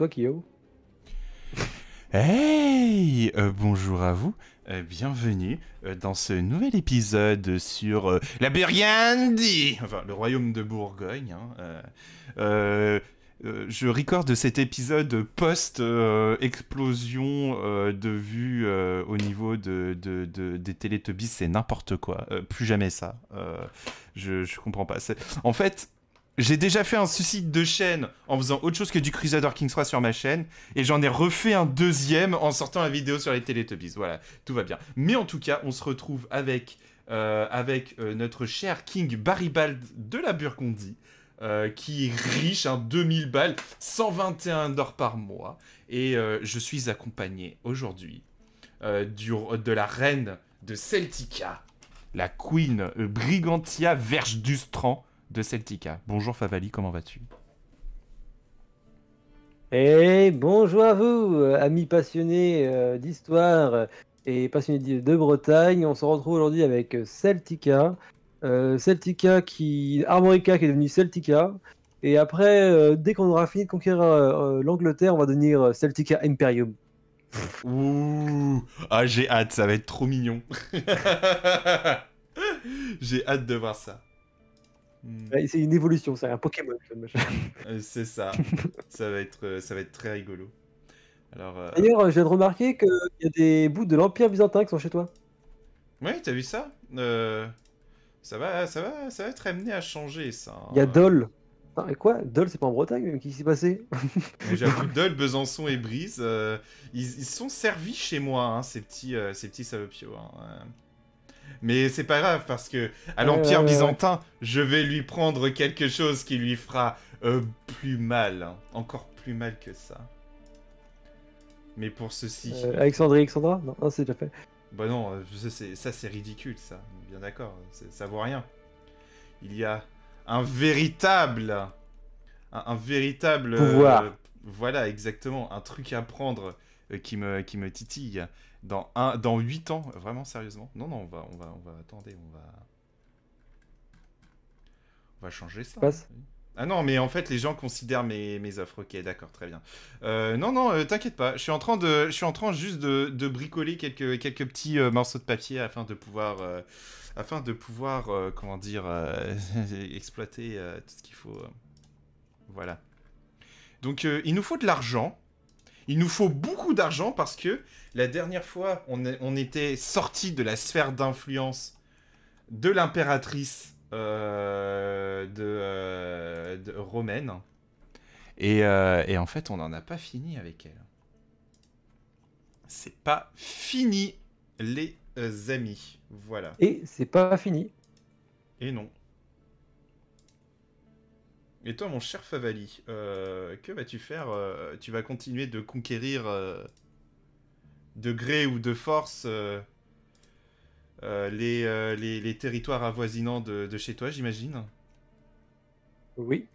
toi, Kyo. Hey, bonjour à vous, bienvenue dans ce nouvel épisode sur la Biriandie, enfin le royaume de Bourgogne. Hein, je recorde cet épisode post-explosion de vue au niveau des Télétobis, c'est n'importe quoi, plus jamais ça, je comprends pas. En fait, j'ai déjà fait un suicide de chaîne en faisant autre chose que du Crusader Kings 3 sur ma chaîne, et j'en ai refait un deuxième en sortant la vidéo sur les Télétobis, voilà, tout va bien. Mais en tout cas, on se retrouve avec, notre cher King Baribald de la Burgondie, qui est riche, hein, 2000 balles, 121 d'or par mois. Et je suis accompagné aujourd'hui de la reine de Celtica, la queen Brigantia Verge Dustran de Celtica. Bonjour Favalli, comment vas-tu? Et bonjour à vous, amis passionnés d'histoire et passionnés de Bretagne. On se retrouve aujourd'hui avec Celtica. Celtica qui... Arborica qui est devenu Celtica, et après dès qu'on aura fini de conquérir l'Angleterre, on va devenir Celtica Imperium. Ouh, ah j'ai hâte, ça va être trop mignon. J'ai hâte de voir ça. Ouais, c'est une évolution, c'est un Pokémon. C'est ça. Ça va être très rigolo. D'ailleurs, je viens de remarquer qu'il y a des bouts de l'Empire byzantin qui sont chez toi. Oui, t'as vu ça? Ça va être amené à changer, ça. Il y a Dol. Et quoi? Dol, c'est pas en Bretagne? Qu'est-ce qui s'est passé? J'avoue, Dol, Besançon et Brise, ils sont servis chez moi, hein, ces petits salopios. Hein. Mais c'est pas grave, parce que à l'Empire byzantin, je vais lui prendre quelque chose qui lui fera plus mal. Hein. Encore plus mal que ça. Mais pour ceci... Alexandrie, Alexandra? Non, c'est déjà fait. Bah non, ça c'est ridicule, ça. Bien d'accord, ça vaut rien. Il y a un véritable... Un véritable... pouvoir. Voilà, exactement. Un truc à prendre qui me titille. Dans 8 ans, vraiment sérieusement. Non, non, on va changer ça. Passe. Ah non, mais en fait, les gens considèrent mes offres. Ok, d'accord, très bien. Non, non, t'inquiète pas. Je suis en train juste de bricoler quelques petits morceaux de papier afin de pouvoir, comment dire, exploiter tout ce qu'il faut. Voilà. Donc, il nous faut de l'argent. Il nous faut beaucoup d'argent parce que la dernière fois, on était sorti de la sphère d'influence de l'impératrice de romaine. Et en fait, on n'en a pas fini avec elle. C'est pas fini, les amis. Voilà. Et c'est pas fini. Et non. Et toi, mon cher Favalli, que vas-tu faire? Tu vas continuer de conquérir de gré ou de force les territoires avoisinants de chez toi, j'imagine? Oui.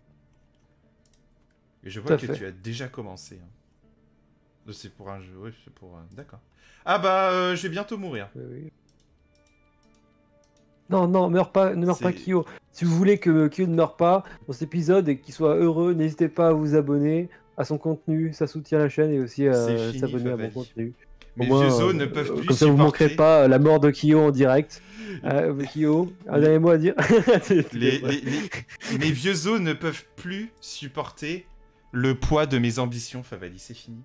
Et je vois que tu as déjà commencé. Hein. C'est pour un jeu, oui, c'est pour... D'accord. Ah bah, je vais bientôt mourir. Oui. Non, non, ne meurs pas Kyo. Si vous voulez que Kyo ne meure pas dans cet épisode et qu'il soit heureux, n'hésitez pas à vous abonner à son contenu, ça soutient la chaîne, et aussi à s'abonner à mon contenu. Mes vieux ne peuvent plus comme ça, supporter. Vous ne manquerez pas la mort de Kyo en direct. Kyo, un dernier mot à dire. Mes vieux os ne peuvent plus supporter le poids de mes ambitions, Favalli, c'est fini.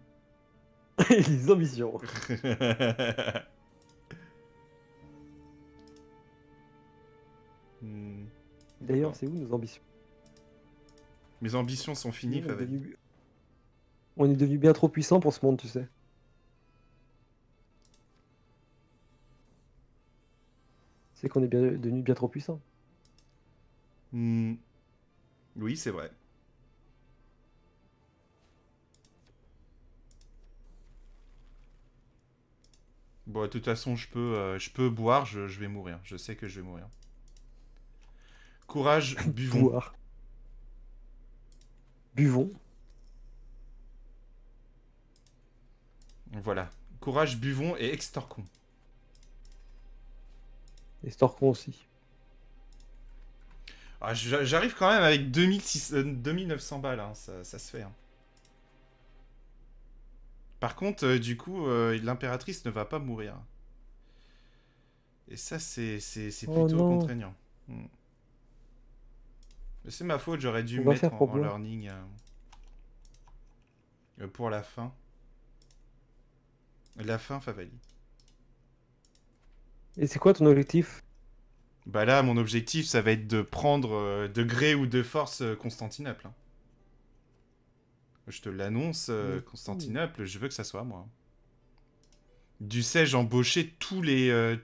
Les ambitions. D'ailleurs, c'est où nos ambitions? Mes ambitions sont finies, Favalli. On est devenu bien trop puissant pour ce monde, tu sais. C'est qu'on est devenu bien trop puissant. Mmh. Oui, c'est vrai. Bon, de toute façon, je peux boire, je vais mourir. Je sais que je vais mourir. Courage, buvons. Boire. Buvons. Voilà. Courage, buvons et extorquons. Extorquons aussi. Ah, j'arrive quand même avec 2900 balles, hein, ça se fait. Hein. Par contre, du coup, l'impératrice ne va pas mourir. Et ça, c'est plutôt contraignant. Hmm. C'est ma faute, j'aurais dû mettre en learning pour la fin. La fin, Favalli. Et c'est quoi ton objectif? Bah là, mon objectif, ça va être de prendre de gré ou de force Constantinople. Hein. Je te l'annonce, Constantinople, je veux que ça soit à moi. Dussé-je embaucher tous les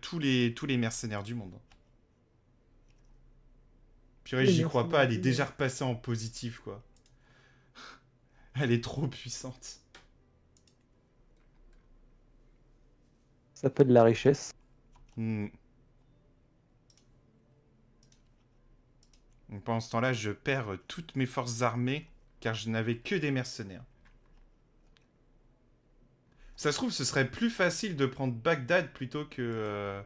mercenaires du monde. Purée, j'y crois pas, elle est déjà repassée en positif, quoi. Elle est trop puissante. Ça s'appelle la richesse. Hmm. Donc pendant ce temps-là, je perds toutes mes forces armées, car je n'avais que des mercenaires. Ça se trouve, ce serait plus facile de prendre Bagdad plutôt que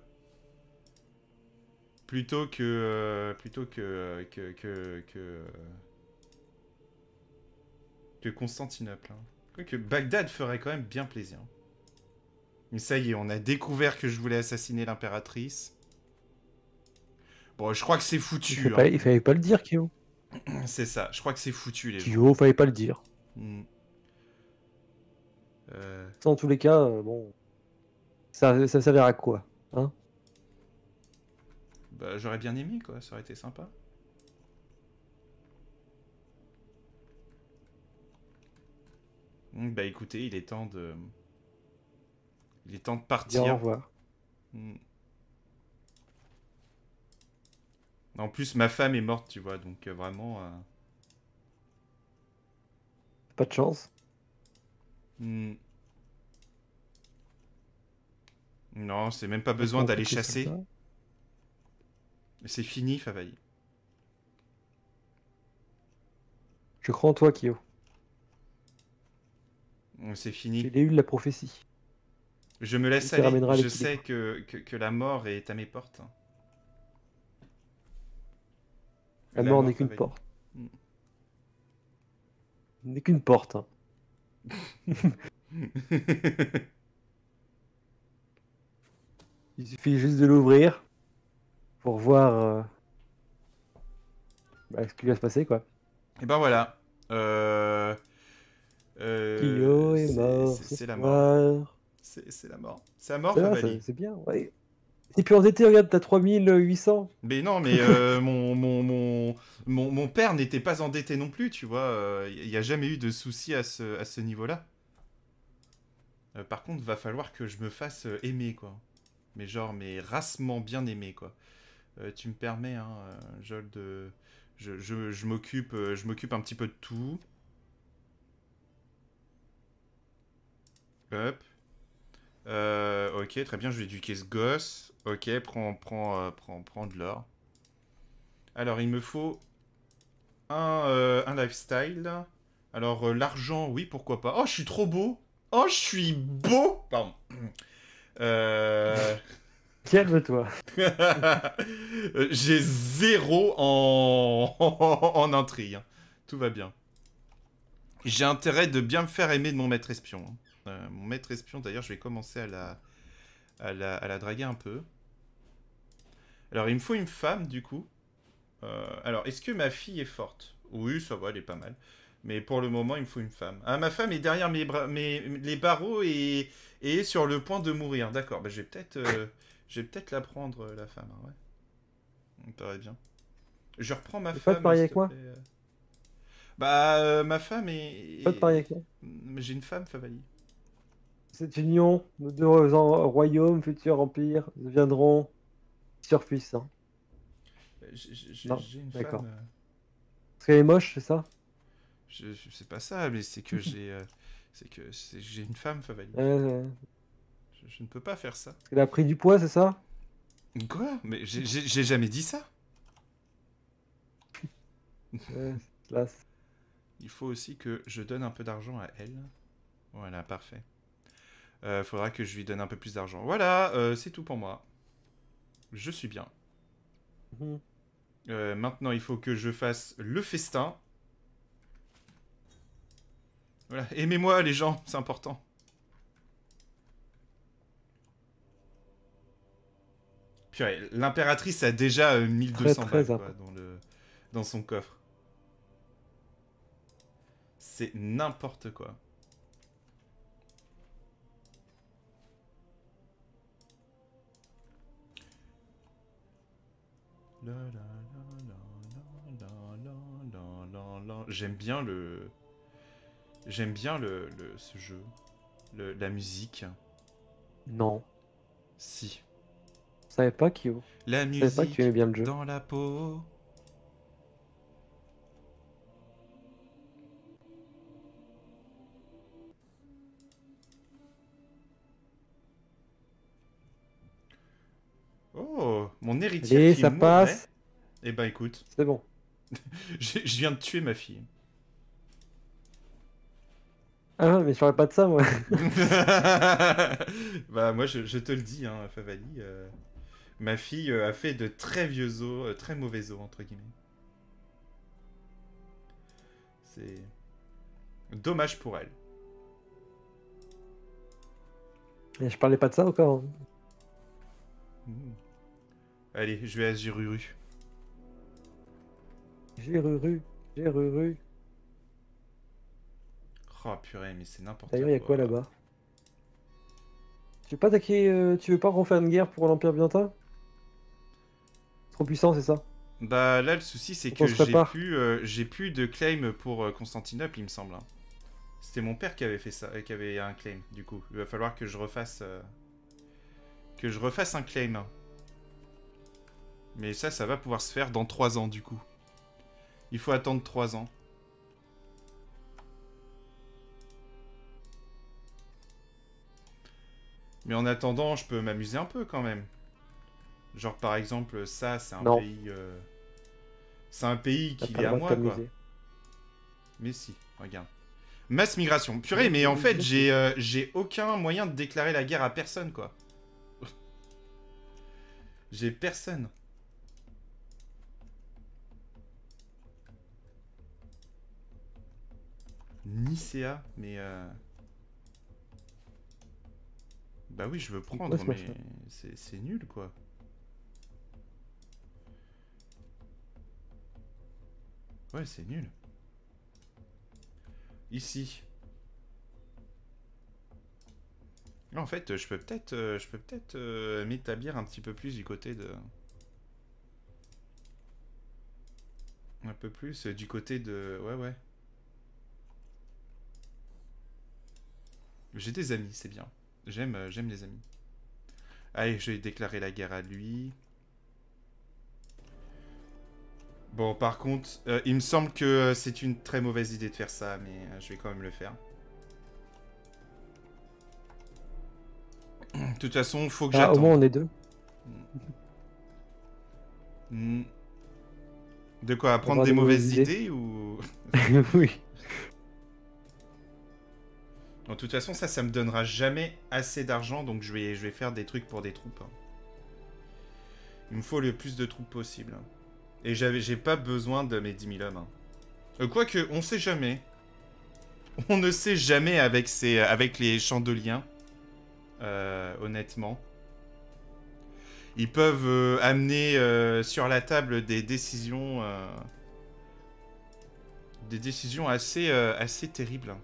Constantinople. Quoique Bagdad ferait quand même bien plaisir. Mais ça y est, on a découvert que je voulais assassiner l'impératrice. Bon, je crois que c'est foutu. Il fallait, pas le dire, Kyo. C'est ça, je crois que c'est foutu, les gens. Kyo, fallait pas le dire. Mm. En tous les cas, bon, ça s'avère à quoi, hein? Bah, j'aurais bien aimé, quoi, ça aurait été sympa. Bah écoutez, il est temps de... Il est temps de partir. Bien, au revoir. Mm. En plus, ma femme est morte, tu vois, donc vraiment... Pas de chance. Mm. Non, c'est même pas besoin d'aller chasser. C'est fini, Favalli. Je crois en toi, Kyo. C'est fini. J'ai eu de la prophétie. Je me laisse aller. Je sais que la mort est à mes portes. La mort n'est qu'une porte. N'est qu'une porte. Il suffit juste de l'ouvrir pour voir ce qui va se passer, quoi. Et ben voilà. Kyo est mort. C'est la mort. C'est la mort. C'est la mort, Favalli. C'est bien, ouais. Et puis endetté, regarde, t'as 3800. Mais non, mais mon père n'était pas endetté non plus, tu vois. Il n'y a jamais eu de soucis à ce niveau-là. Par contre, va falloir que je me fasse aimer, quoi. Mais genre, mais rassement bien aimé, quoi. Tu me permets, hein, Jold, je m'occupe un petit peu de tout. Hop. Ok, très bien, je vais éduquer ce gosse. Ok, prends de l'or. Alors, il me faut un lifestyle. Alors, l'argent, oui, pourquoi pas. Oh, je suis trop beau. Oh, je suis beau. Pardon. Calme-toi. J'ai zéro en intrigue. Tout va bien. J'ai intérêt de bien me faire aimer de mon maître espion. Mon maître espion, d'ailleurs, je vais commencer à la draguer un peu. Alors, il me faut une femme, du coup. Alors, est-ce que ma fille est forte? Oui, ça va, elle est pas mal. Mais pour le moment, il me faut une femme. Ah, ma femme est derrière les barreaux et sur le point de mourir. D'accord, bah, je vais peut-être la prendre, la femme. Hein, ouais. On paraît bien. Je reprends ma femme. Pas de parier avec moi ? Bah, ma femme est... Pas de parier avec moi ? J'ai une femme, Favalli. Cette union, nos deux royaumes, futur empire, deviendront surpuissants. J'ai une femme... Parce qu'elle est moche, c'est ça? Je sais pas ça, mais c'est que j'ai une femme, Favalli. Je ne peux pas faire ça. Elle a pris du poids, c'est ça? Quoi? Mais j'ai jamais dit ça. Classe. Il faut aussi que je donne un peu d'argent à elle. Voilà, parfait. Faudra que je lui donne un peu plus d'argent. Voilà, c'est tout pour moi. Je suis bien. Maintenant, il faut que je fasse le festin. Voilà, aimez-moi les gens, c'est important. Purée, l'impératrice a déjà 1200 très, très balles quoi, dans son coffre. C'est n'importe quoi. J'aime bien le... ce jeu. La musique. Non. Si. Je savais pas, Kyo. La musique, je savais pas que tu aimais bien le jeu. Dans la peau. Oh, mon héritier. Et ça passe. Eh ben écoute. C'est bon. Je viens de tuer ma fille. Ah mais je parlais pas de ça moi. Bah moi je te le dis hein, Favalli. Ma fille a fait de très vieux os, très mauvais os entre guillemets. C'est dommage pour elle. Et je parlais pas de ça encore. Hein. Mmh. Allez, je vais à Giruru. Giruru, Giruru. Oh purée, mais c'est n'importe quoi. D'ailleurs, il y a quoi là-bas? Tu veux pas attaquer, tu veux pas refaire une guerre pour l'Empire byzantin? Trop puissant, c'est ça? Bah là, le souci, c'est que j'ai plus de claim pour Constantinople, il me semble. Hein. C'était mon père qui avait fait ça, qui avait un claim. Du coup, il va falloir que je refasse, un claim. Mais ça, ça va pouvoir se faire dans 3 ans, du coup. Il faut attendre 3 ans. Mais en attendant, je peux m'amuser un peu quand même. Genre par exemple, ça, c'est un pays... c'est un pays qui est à moi, quoi. Mais si, regarde. Masse migration. Purée, mais en fait, j'ai aucun moyen de déclarer la guerre à personne, quoi. J'ai personne. Nicéa, mais... Bah oui, je veux prendre, mais c'est nul, quoi. Ouais, c'est nul. Ici. En fait, je peux peut-être m'établir un petit peu plus du côté de... Un peu plus du côté de... Ouais, ouais. J'ai des amis, c'est bien. J'aime les amis. Allez, je vais déclarer la guerre à lui. Bon, par contre, il me semble que c'est une très mauvaise idée de faire ça, mais je vais quand même le faire. De toute façon, faut que j'attende. Au moins, on est deux. Mmh. De quoi apprendre des mauvaises idées ou... Oui. De toute façon, ça, ça me donnera jamais assez d'argent, donc je vais faire des trucs pour des troupes. Il me faut le plus de troupes possible. Et j'ai pas besoin de mes 10 000 hommes. Quoique, on sait jamais. On ne sait jamais avec les chandeliers. Honnêtement. Ils peuvent amener sur la table des décisions assez, assez terribles.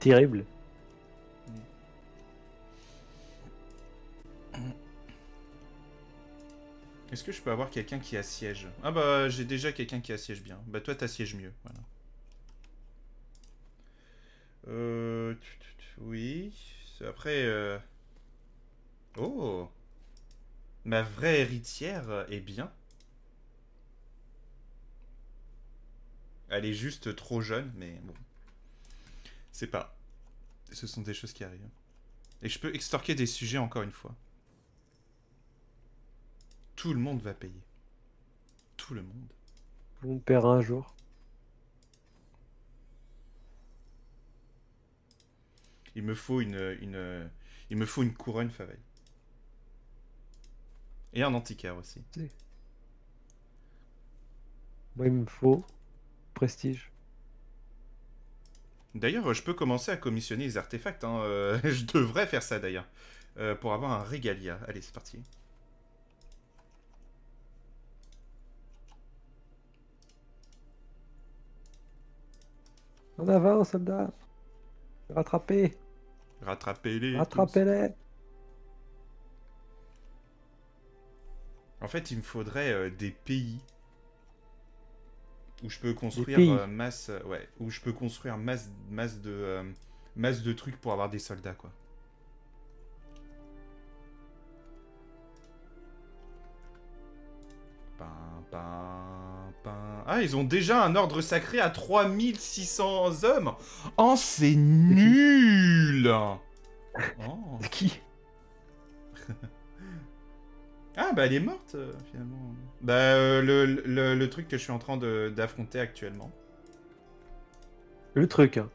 Terrible. Est-ce que je peux avoir quelqu'un qui assiège? Ah bah j'ai déjà quelqu'un qui assiège bien. Bah toi t'assièges mieux, voilà. Oui. Après. Oh. Ma vraie héritière est bien. Elle est juste trop jeune, mais bon. C'est pas. Ce sont des choses qui arrivent. Et je peux extorquer des sujets encore une fois. Tout le monde va payer. Tout le monde. Tout le monde paiera un jour. Il me faut une couronne Favalli. Et un antiquaire aussi. Oui. Moi, il me faut prestige. D'ailleurs, je peux commencer à commissionner les artefacts. Hein. Je devrais faire ça, d'ailleurs. pour avoir un régalia. Allez, c'est parti. En avant, soldats! Rattrapez! Rattrapez-les! Rattrapez-les! En fait, il me faudrait des pays où je peux construire masse, ouais, où je peux construire masse de trucs pour avoir des soldats, quoi. Ah, ils ont déjà un ordre sacré à 3600 hommes. Oh, c'est nul. Oh. Qui? Ah, bah elle est morte, finalement. Bah, le truc que je suis en train d'affronter actuellement. Le truc, hein.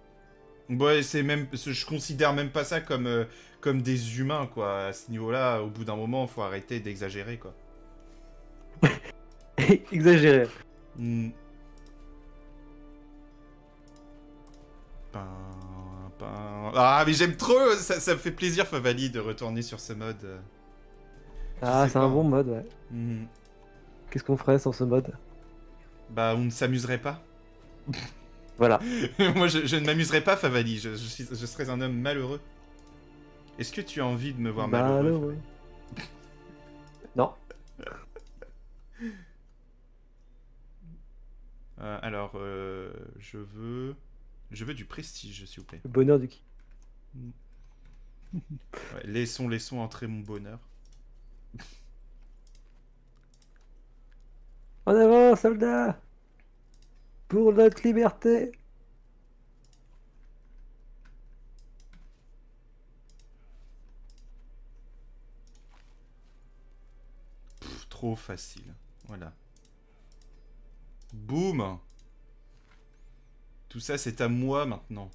Ouais, c'est même... Je considère même pas ça comme, comme des humains, quoi. À ce niveau-là, au bout d'un moment, faut arrêter d'exagérer, quoi. Exagérer. Mm. Ah, mais j'aime trop. Ça me fait plaisir, Favalli, de retourner sur ce mode. Ah, c'est un bon mode, ouais. Mmh. Qu'est-ce qu'on ferait sans ce mode? Bah, on ne s'amuserait pas. Voilà. Moi, je ne m'amuserais pas, Favalli. Je serais un homme malheureux. Est-ce que tu as envie de me voir malheureux? Malheureux. Non. Alors, je veux du prestige, s'il vous plaît. Le bonheur de qui? Ouais, laissons entrer mon bonheur. En avant, soldats! Pour notre liberté! Pff, trop facile. Voilà. Boum! Tout ça, c'est à moi maintenant.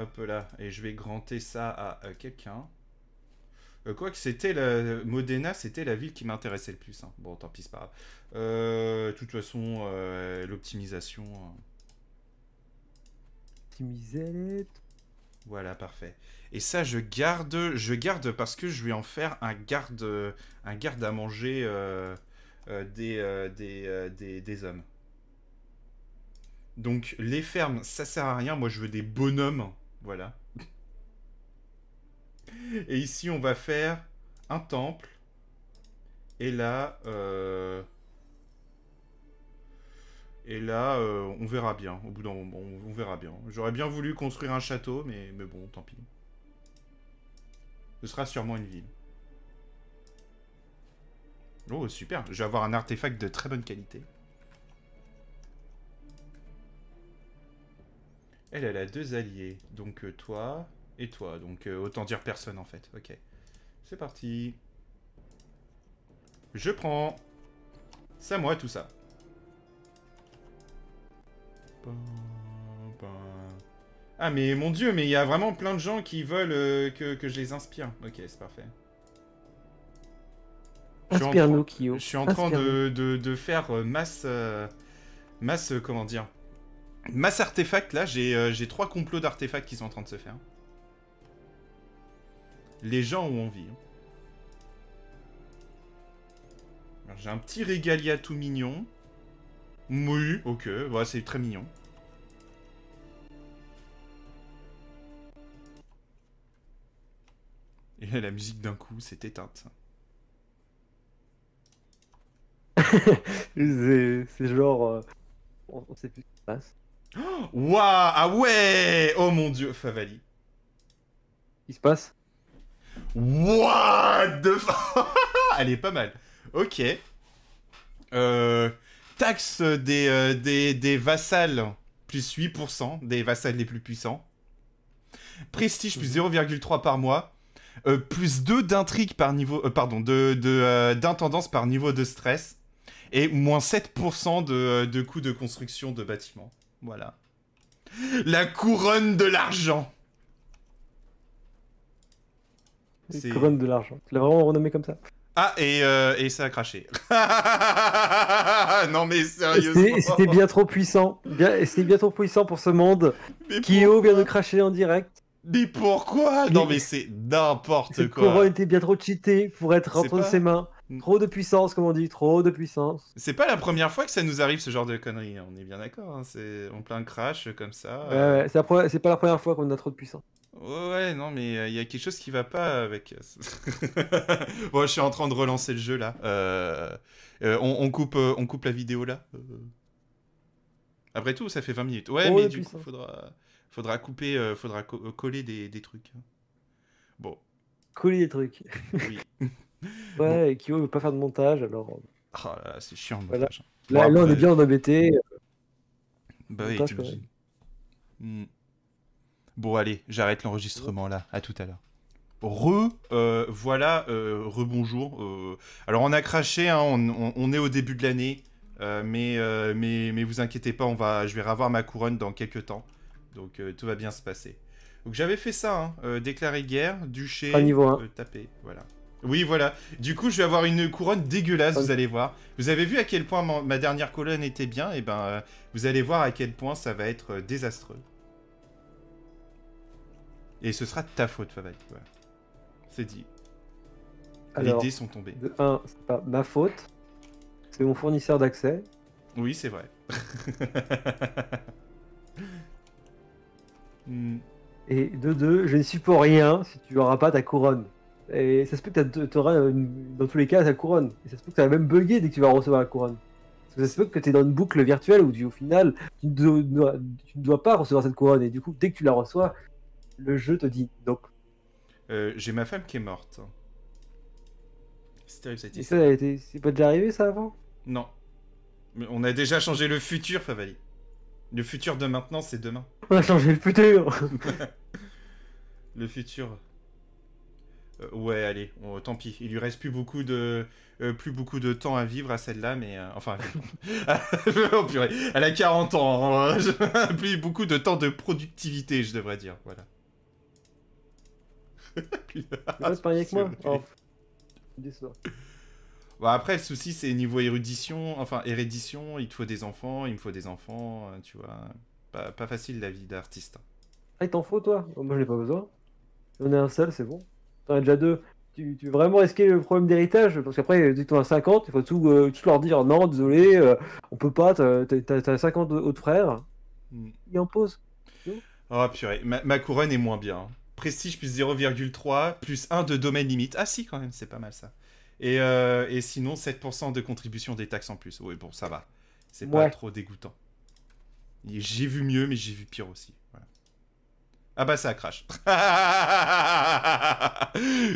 Hop là, et je vais granter ça à quelqu'un. Quoique c'était Modena, c'était la ville qui m'intéressait le plus. Hein. Bon, tant pis, c'est pas grave. De toute façon, l'optimisation. Optimiser. Voilà, parfait. Et ça, je garde parce que je vais en faire un garde à manger des hommes. Donc les fermes, ça sert à rien. Moi, je veux des bonhommes. Voilà. Et ici, on va faire un temple. Et là... on verra bien. Au bout d'un moment, on verra bien. J'aurais bien voulu construire un château, mais bon, tant pis. Ce sera sûrement une ville. Oh, super. Je vais avoir un artefact de très bonne qualité. Elle a deux alliés. Donc, toi... Et toi, donc autant dire personne en fait. Ok, c'est parti. Je prends. C'est à moi tout ça. Ah mais mon dieu, mais il y a vraiment plein de gens qui veulent que je les inspire. Ok, c'est parfait. Inspire-nous, Kyo. Je suis en train de faire masse comment dire, masse artefact là. J'ai trois complots d'artefacts qui sont en train de se faire. Les gens ont envie. J'ai un petit régalia tout mignon. Oui, ok, ouais, c'est très mignon. Et là, la musique d'un coup s'est éteinte. C'est genre... on sait plus ce qui se passe. Waouh, ah ouais. Oh mon dieu, Favalli. Il se passe? What the fuck. Elle est pas mal. Ok. Taxe des vassals plus 8%, des vassals les plus puissants. Prestige plus 0,3 par mois. Plus 2 d'intrigue par niveau... pardon, d'intendance par niveau de stress. Et moins 7% de coûts de construction de bâtiments. Voilà. La couronne de l'argent. C'est couronne de l'argent. Tu l'as vraiment renommé comme ça. Ah, et ça a craché. Non mais sérieusement. C'était bien trop puissant. C'était bien trop puissant pour ce monde. Kyo vient de cracher en direct. Mais pourquoi? Non mais c'est n'importe quoi. Coron était bien trop cheaté pour être entre ses mains. Trop de puissance, comme on dit, trop de puissance. C'est pas la première fois que ça nous arrive ce genre de conneries, on est bien d'accord, hein. C'est en plein crash comme ça. Ouais, c'est pas la première fois qu'on a trop de puissance. Ouais, non, mais il y a quelque chose qui va pas avec... Bon, je suis en train de relancer le jeu, là. On coupe la vidéo, là. Après tout, ça fait 20 minutes. Ouais, oh, mais du coup, faudra couper, faudra coller des trucs. Bon. Coller des trucs. Oui. Ouais, bon. Kyo veut pas faire de montage, alors... Oh là là, c'est chiant, le montage. Là, on est bien embêté. Bah oui, tu me... Bon, allez, j'arrête l'enregistrement, là. À tout à l'heure. Rebonjour. Alors, on a craché, hein, on est au début de l'année, mais vous inquiétez pas, je vais revoir ma couronne dans quelques temps. Donc, tout va bien se passer. Donc, j'avais fait ça, hein, déclarer guerre, duché, taper, voilà. Oui, voilà. Du coup, je vais avoir une couronne dégueulasse, vous allez voir. Vous avez vu à quel point ma dernière colonne était bien, et ben, vous allez voir à quel point ça va être désastreux. Et ce sera de ta faute, Favalli. Voilà. C'est dit. Alors, les dés sont tombés. De 1, c'est pas ma faute. C'est mon fournisseur d'accès. Oui, c'est vrai. Et de 2, je ne suis pour rien si tu n'auras pas ta couronne. Et ça se peut que tu auras, dans tous les cas, ta couronne. Et ça se peut que ça va même bugger dès que tu vas recevoir la couronne. Ça se peut que tu es dans une boucle virtuelle où, au final, tu ne dois pas recevoir cette couronne. Et du coup, dès que tu la reçois, le jeu te dit donc. J'ai ma femme qui est morte. C'est terrible, ça a été. Et ça a été... C'est pas déjà arrivé ça avant? Non. Mais on a déjà changé le futur, Favalli. Le futur de maintenant, c'est demain. On a changé le futur. Le futur. Ouais, allez, tant pis. Il lui reste plus beaucoup de temps à vivre à celle-là, mais... enfin, oh, purée. Elle a 40 ans. Hein. Plus beaucoup de temps de productivité, je devrais dire. Voilà. C'est pas rien que moi. Oh. Bon, après, le souci, c'est niveau érudition, enfin, hérédition, il te faut des enfants, il me faut des enfants, tu vois. Pas facile, la vie d'artiste. Ah, il t'en faut, toi? Moi, je n'ai pas besoin. J'en ai un seul, c'est bon. T'en as déjà 2. Tu veux vraiment risquer le problème d'héritage? Parce qu'après, dès que t'en as 50, il faut tout leur dire, non, désolé, on peut pas, t'as 50 autres frères. Et en pause. Oh purée, ma couronne est moins bien. Prestige plus 0,3, plus 1 de domaine limite. Ah si, quand même, c'est pas mal ça. Et sinon, 7% de contribution des taxes en plus. Oui, bon, ça va. C'est pas trop dégoûtant. J'ai vu mieux, mais j'ai vu pire aussi. Voilà. Ah bah ça crache.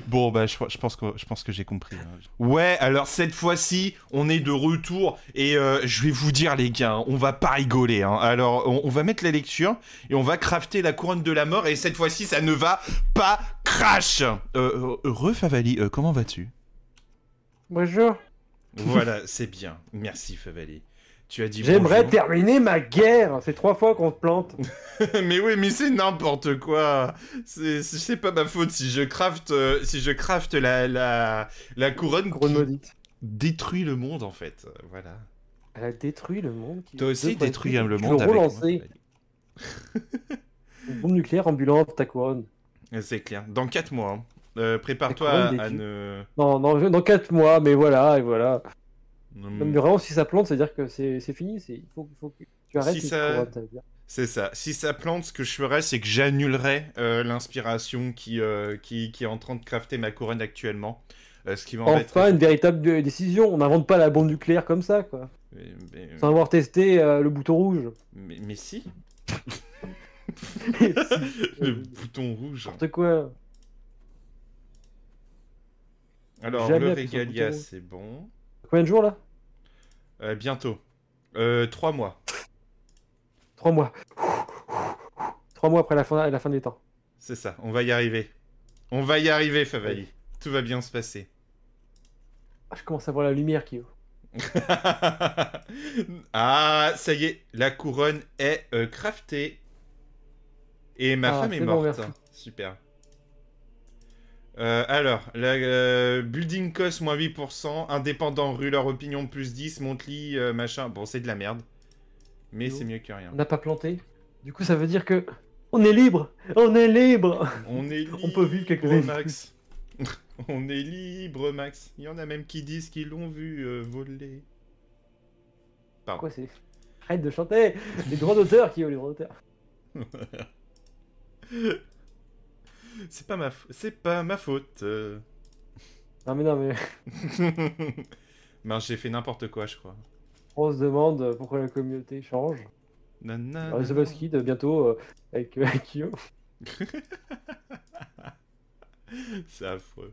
Bon bah je pense que j'ai compris. Ouais, alors cette fois-ci, on est de retour et je vais vous dire les gars, on va pas rigoler. Hein. Alors on va mettre la lecture et on va crafter la couronne de la mort et cette fois-ci ça ne va pas crash. Heureux Favalli, comment vas-tu? Bonjour. Voilà, c'est bien. Merci Favalli. J'aimerais terminer ma guerre. C'est 3 fois qu'on se plante. Mais oui, mais c'est n'importe quoi. C'est pas ma faute si je crafte, la couronne maudite. Détruit le monde en fait. Voilà. Elle a détruit le monde. Toi aussi détruis le monde. Je veux relancer. Une bombe nucléaire ambulante ta couronne. C'est clair. Dans 4 mois. Hein. Prépare-toi à ne. Non, dans 4 mois. Mais voilà et voilà. Non, mais vraiment, si ça plante, ça veut dire que c'est fini. Il faut que tu arrêtes. Si ça... C'est ça. Si ça plante, ce que je ferais, c'est que j'annulerais l'inspiration qui est en train de crafter ma couronne actuellement. Ce qui m'embête. Enfin, une véritable décision. On n'invente pas la bombe nucléaire comme ça, quoi. Mais... Sans avoir testé le bouton rouge. Mais si. Le bouton rouge. N'importe quoi. Alors, le Regalia, c'est bon. Combien de jours là? Bientôt. 3 mois. 3 mois. 3 mois après la fin des temps. C'est ça, on va y arriver. On va y arriver, Favalli. Tout va bien se passer. Ah, je commence à voir la lumière, Kyo. Ah, ça y est, la couronne est craftée. Et ma femme est morte. Bon, super. Alors, la, building cost moins 8%, indépendant, rue leur opinion plus 10, Montly, machin. Bon, c'est de la merde. Mais c'est mieux que rien. On n'a pas planté. Du coup, ça veut dire que... On est libre. On est libre. On est libre. On peut vivre quelques années. Max. On est libre, Max. Il y en a même qui disent qu'ils l'ont vu voler. Pardon. Quoi, c'est... Arrête de chanter. Les droits d'auteur qui ont les droits d'auteur. C'est pas ma faute. Non mais ben, j'ai fait n'importe quoi, je crois. On se demande pourquoi la communauté change. C'est parce qu'il bientôt avec Akio. C'est affreux.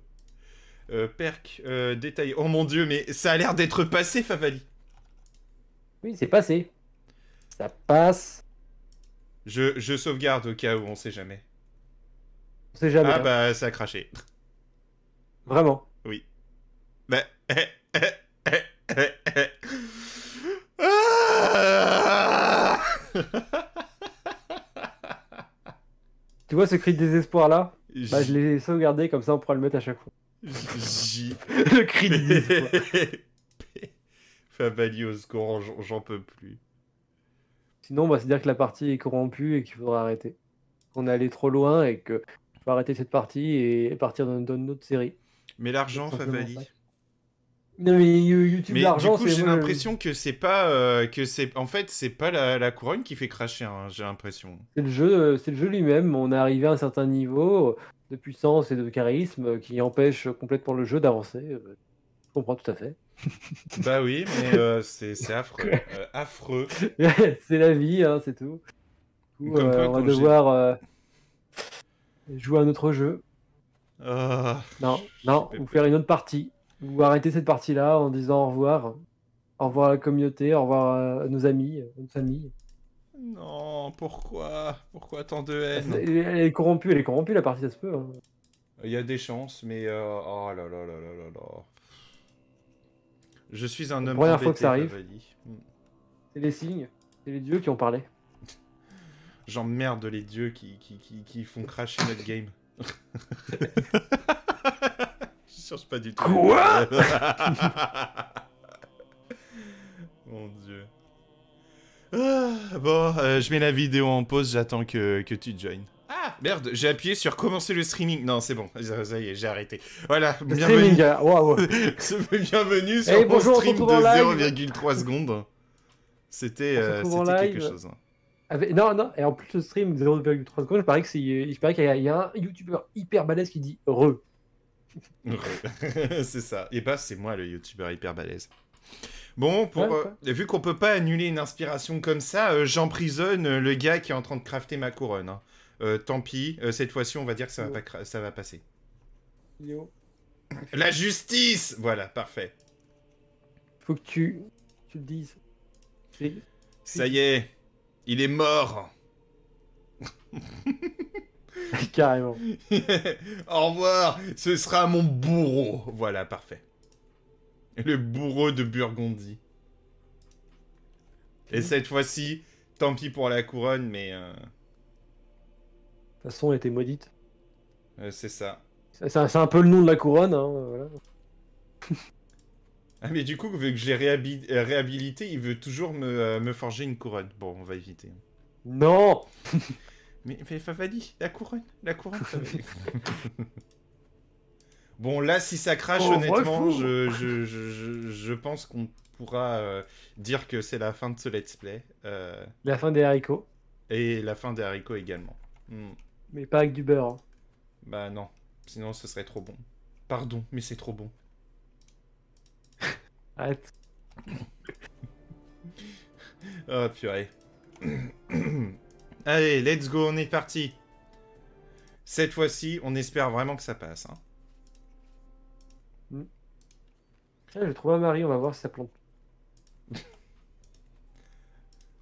Perk, détail. Oh mon dieu, mais ça a l'air d'être passé, Favalli. Oui, c'est passé. Ça passe. Je sauvegarde au cas où, on sait jamais. On sait jamais. Ah hein. Bah, ça a craché. Vraiment? Oui. Bah... Ah tu vois ce cri de désespoir là? Bah je l'ai sauvegardé comme ça on pourra le mettre à chaque fois. Le cri de désespoir. Favalli au secours, j'en peux plus. Sinon on va se dire que la partie est corrompue et qu'il faudra arrêter. Qu'on est allé trop loin et que faut arrêter cette partie et partir dans une autre série. Mais l'argent Favalli. Non mais YouTube l'argent. Du coup j'ai l'impression que c'est pas en fait c'est pas la couronne qui fait cracher hein, j'ai l'impression. C'est le jeu lui-même, on est arrivé à un certain niveau de puissance et de charisme qui empêche complètement le jeu d'avancer. Je comprends tout à fait. Bah oui mais c'est affreux. Affreux. C'est la vie hein, c'est tout. Du coup, on va devoir jouer à un autre jeu. Non, non, ou faire une autre partie. Ou arrêter cette partie-là en disant au revoir à la communauté, au revoir à nos amis, à notre famille. Non, pourquoi? Pourquoi tant de haine? Elle est corrompue la partie, ça se peut. Hein. Il y a des chances, mais... Oh là là là là là là... Je suis un homme... Première fois que ça arrive, c'est les signes, c'est les dieux qui ont parlé. J'emmerde les dieux qui font cracher notre game. Je cherche pas du tout. Quoi? Mon dieu. Ah, bon, je mets la vidéo en pause, j'attends que tu joignes. Ah merde, j'ai appuyé sur commencer le streaming. Non, c'est bon, ça y est, j'ai arrêté. Voilà, bienvenue. Wow. Bienvenue sur mon stream de 0,3 secondes. C'était quelque chose. Hein. Avec... Non, non, et en plus le stream 0,3 secondes, il paraît qu'il y a un youtubeur hyper balèze qui dit re. C'est ça. Et bah c'est moi le youtubeur hyper balèze. Bon, vu qu'on peut pas annuler une inspiration comme ça, j'emprisonne le gars qui est en train de crafter ma couronne. Hein. Tant pis, cette fois-ci on va dire que ça va, ça va passer. Yo. La justice. Voilà, parfait. Faut que tu le dises. Oui. Ça y est, il est mort. Carrément. Au revoir, ce sera mon bourreau. Voilà, parfait. Le bourreau de Burgondie. Et cette fois-ci, tant pis pour la couronne, mais... De toute façon, elle était maudite. C'est ça. C'est un peu le nom de la couronne, hein, voilà. Ah, mais du coup, vu que je l'ai réhabilité, il veut toujours me forger une couronne. Bon, on va éviter. Non. Mais Favalli, la couronne. Bon, là, si ça crache, honnêtement, je pense qu'on pourra dire que c'est la fin de ce let's play. La fin des haricots. Et la fin des haricots également. Mm. Mais pas avec du beurre. Hein. Bah non, sinon ce serait trop bon. Pardon, mais c'est trop bon. Arrête. Oh, purée. Allez, let's go, on est parti. Cette fois-ci, on espère vraiment que ça passe. Hein. J'ai trouvé un mari, on va voir si ça plante.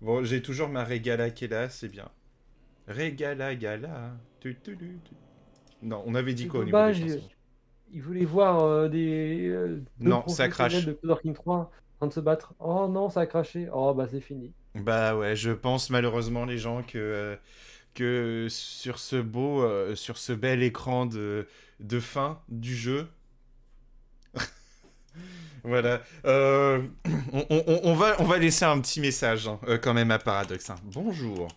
Bon, j'ai toujours ma Régala qui est là, c'est bien. Régala Gala. Non, on avait dit quoi au niveau des chansons? Il voulait voir des... non, ça crache. De Crusader Kings 3 en train de se battre. Oh non, ça a craché. Oh bah c'est fini. Bah ouais, je pense malheureusement les gens que sur ce beau, sur ce bel écran de fin du jeu. Voilà. On va laisser un petit message hein, quand même à Paradox. Hein. Bonjour.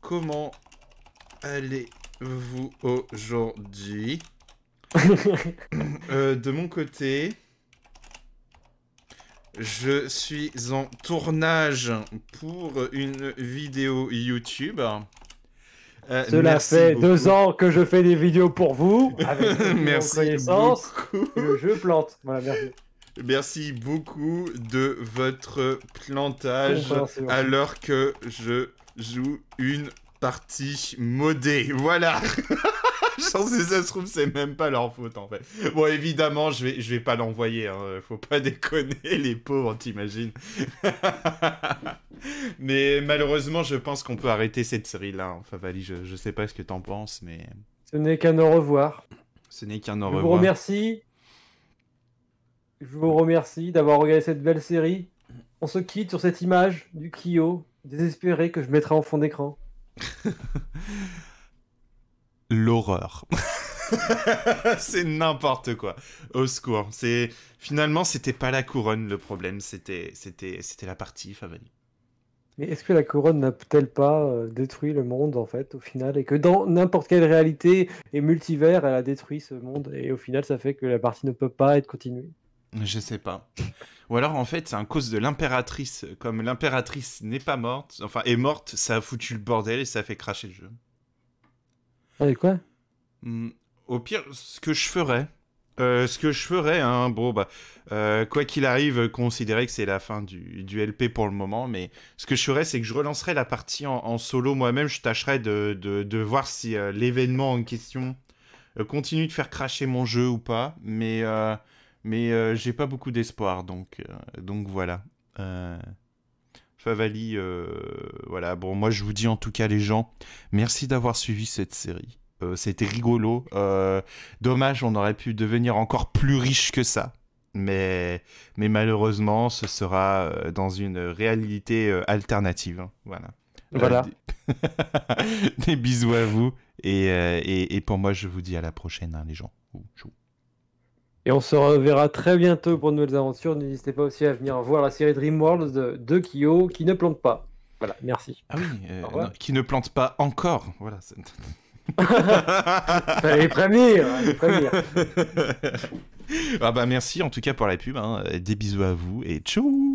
Comment allez-vous aujourd'hui? De mon côté, je suis en tournage pour une vidéo YouTube. Cela fait beaucoup. 2 ans que je fais des vidéos pour vous. Avec merci beaucoup. Le jeu plante. Voilà, merci. Merci beaucoup de votre plantage alors que je joue une partie modée. Voilà. Genre, si ça se trouve, c'est même pas leur faute en fait. Bon, évidemment, je vais pas l'envoyer. Hein. Faut pas déconner, les pauvres, t'imagines. Mais malheureusement, je pense qu'on peut arrêter cette série-là. Hein. Favalli, je sais pas ce que t'en penses, mais. Ce n'est qu'un au revoir. Ce n'est qu'un au revoir. Je vous remercie. Je vous remercie d'avoir regardé cette belle série. On se quitte sur cette image du Kyo désespéré que je mettrai en fond d'écran. L'horreur. C'est n'importe quoi. Au secours. Finalement, c'était pas la couronne le problème, c'était la partie, Favalli. Mais est-ce que la couronne n'a-t-elle pas détruit le monde, en fait, au final? Et que dans n'importe quelle réalité et multivers, elle a détruit ce monde, et au final, ça fait que la partie ne peut pas être continuée. Je sais pas. Ou alors, en fait, c'est à cause de l'impératrice. Comme l'impératrice n'est pas morte, enfin, est morte, ça a foutu le bordel et ça a fait cracher le jeu. Avec quoi? Au pire, ce que je ferais, hein, bon, bah, quoi qu'il arrive, considérer que c'est la fin du LP pour le moment, mais ce que je ferais, c'est que je relancerais la partie en solo moi-même. Je tâcherais de voir si l'événement en question continue de faire cracher mon jeu ou pas, mais j'ai pas beaucoup d'espoir, donc voilà. Favalli, voilà, bon, moi je vous dis en tout cas les gens, merci d'avoir suivi cette série, c'était rigolo, dommage, on aurait pu devenir encore plus riche que ça, mais malheureusement ce sera dans une réalité alternative, voilà. Voilà. Des bisous à vous, et pour moi je vous dis à la prochaine hein, les gens. Ciao. Et on se reverra très bientôt pour de nouvelles aventures. N'hésitez pas aussi à venir voir la série Dreamworld de Kyo qui ne plante pas. Voilà, merci. Ah oui, non, qui ne plante pas encore. Voilà. Fallait prévenir, Ah bah merci en tout cas pour la pub. Hein. Des bisous à vous et tchou.